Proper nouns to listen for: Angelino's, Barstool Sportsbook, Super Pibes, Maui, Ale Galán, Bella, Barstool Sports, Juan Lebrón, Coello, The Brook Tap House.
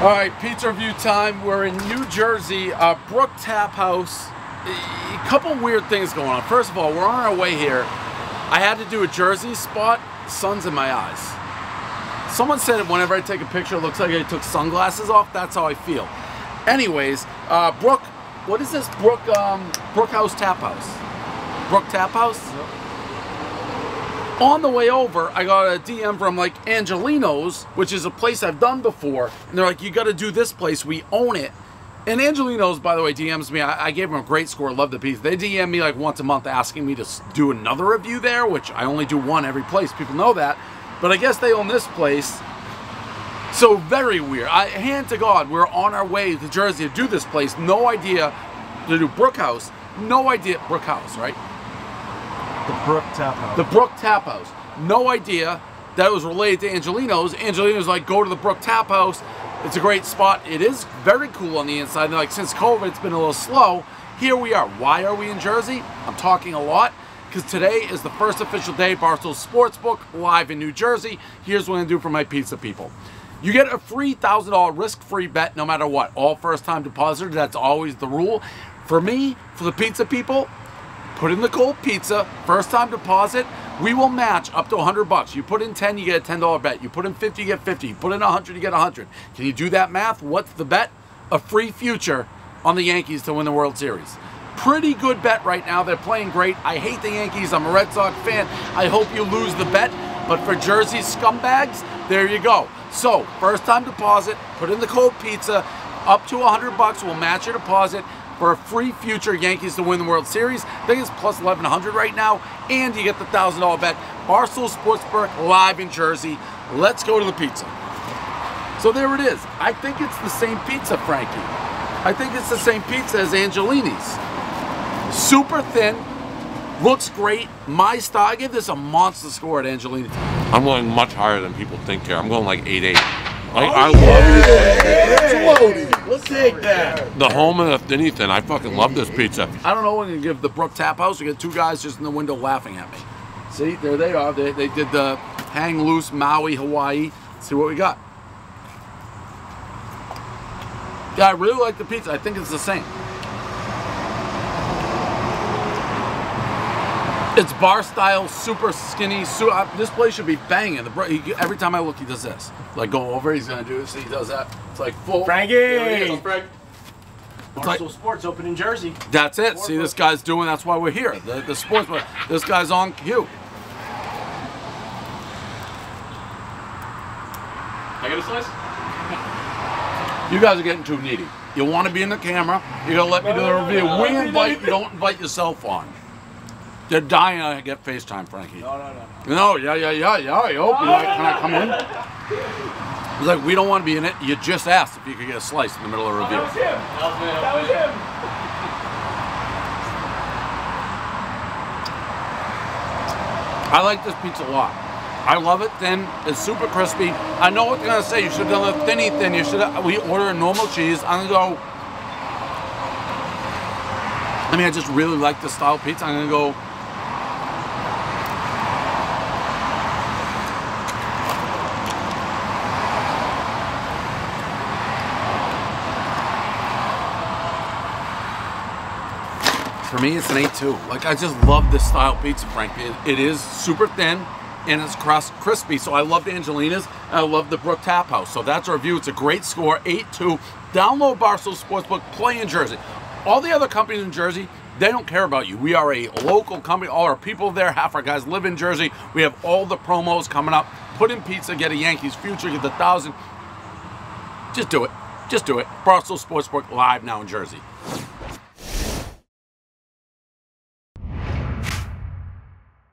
All right, pizza review time. We're in New Jersey, Brook Tap House. A couple weird things going on. First of all, we're on our way here. I had to do a jersey spot, sun's in my eyes. Someone said whenever I take a picture, it looks like I took sunglasses off. That's how I feel. Anyways, Brook, what is this? Brook, Brook House Tap House. Brook Tap House? Yep. On the way over, I got a DM from like Angelino's, which is a place I've done before. And they're like, you got to do this place. We own it. And Angelino's, by the way, DMs me. I gave them a great score. Love the pizza. They DM me like once a month asking me to do another review there, which I only do one every place. People know that. But I guess they own this place. So very weird. Hand to God, we're on our way to Jersey to do this place. No idea to do Brook House. No idea. Brook House, right? The Brook Tap House. The Brook Tap House. No idea that it was related to Angelino's. Angelino's like, go to the Brook Tap House. It's a great spot. It is very cool on the inside. Like, since COVID, it's been a little slow. Here we are. Why are we in Jersey? I'm talking a lot because today is the first official day Barstool Sportsbook live in New Jersey. Here's what I do for my pizza people. You get a free $1,000 risk-free bet no matter what. All first-time depositors, that's always the rule. For me, for the pizza people, put in the cold pizza, first-time deposit. We will match up to 100 bucks. You put in 10, you get a $10 bet. You put in 50, you get 50. You put in 100, you get 100. Can you do that math? What's the bet? A free future on the Yankees to win the World Series. Pretty good bet right now. They're playing great. I hate the Yankees. I'm a Red Sox fan. I hope you lose the bet. But for Jersey scumbags, there you go. So, first-time deposit, put in the cold pizza, up to 100 bucks. We'll match your deposit for a free future Yankees to win the World Series. I think it's plus 1,100 right now, and you get the $1,000 bet. Barstool Sportsbook live in Jersey. Let's go to the pizza. So there it is. I think it's the same pizza, Frankie. I think it's the same pizza as Angelini's. Super thin, looks great. My style, I give this a monster score at Angelini's. I'm going much higher than people think here. I'm going like 8-8. Like, I love this pizza. Let's take that. The home of anything. I fucking love this pizza. I don't know when you give the Brook Tap House. You get two guys just in the window laughing at me. See, there they are. They did the hang loose Maui, Hawaii. Let's see what we got. Yeah, I really like the pizza. I think it's the same. It's bar style, super skinny. This place should be banging. Every time I look, he does this. Like, go over, he's gonna do this, he does that. It's like full. Frankie! Go, Frank. Barstool Sports open in Jersey. That's it. See, this guy's doing, that's why we're here. The sports, this guy's on cue. I get a slice? You guys are getting too needy. You wanna be in the camera, you're gonna let me do the review. We invite you, don't invite yourself on. They're dying to get FaceTime, Frankie. No. Yeah. You open. Like, can I come in? He's like, we don't want to be in it. You just asked if you could get a slice in the middle of a review. That was him. That was him. I like this pizza a lot. I love it thin. It's super crispy. I know what they're going to say. You should have done a thinny thin. You should have, we order a normal cheese. I'm going to go. I mean, I just really like the style pizza. I'm going to go. For me, it's an 8-2. Like, I just love this style pizza, Frank. It is super thin and it's crispy. So I love Angelina's. I love the Brook Tap House. So that's our review. It's a great score, 8-2. Download Barstool Sportsbook, play in Jersey. All the other companies in Jersey, they don't care about you. We are a local company. All our people there, half our guys live in Jersey. We have all the promos coming up. Put in pizza, get a Yankees future, get the 1,000. Just do it. Just do it. Barstool Sportsbook live now in Jersey.